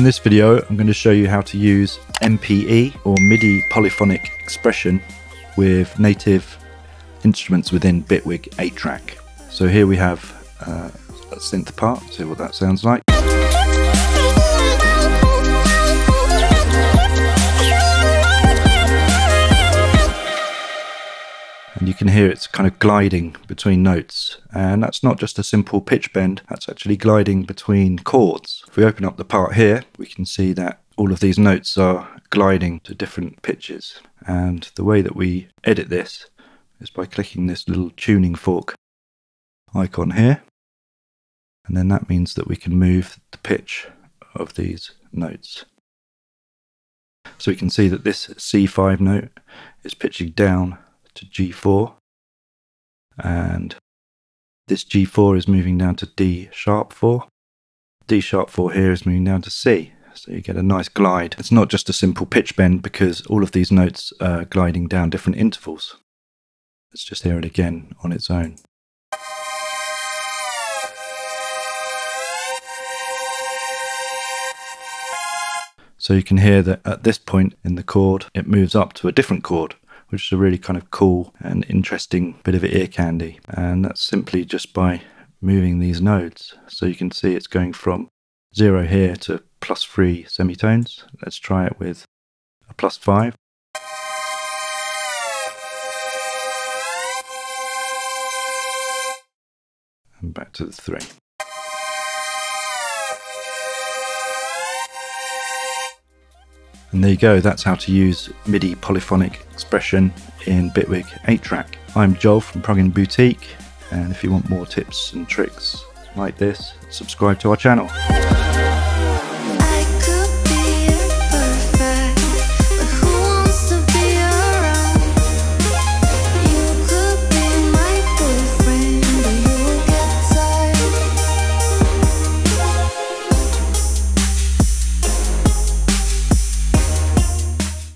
In this video, I'm going to show you how to use MPE or MIDI polyphonic expression with native instruments within Bitwig 8-Track. So here we have a synth part, see what that sounds like. And you can hear it's kind of gliding between notes. And that's not just a simple pitch bend, that's actually gliding between chords. If we open up the part here, we can see that all of these notes are gliding to different pitches. And the way that we edit this is by clicking this little tuning fork icon here. And then that means that we can move the pitch of these notes. So we can see that this C5 note is pitching down to G4, and this G4 is moving down to D sharp 4. D sharp 4 here is moving down to C, so you get a nice glide. It's not just a simple pitch bend because all of these notes are gliding down different intervals. Let's just hear it again on its own. So you can hear that at this point in the chord it moves up to a different chord, which is a really kind of cool and interesting bit of ear candy. And that's simply just by moving these nodes. So you can see it's going from 0 here to +3 semitones. Let's try it with a +5. And back to the 3. And there you go, that's how to use MIDI polyphonic expression in Bitwig 8-Track. I'm Joel from Plugin Boutique, and if you want more tips and tricks like this, subscribe to our channel.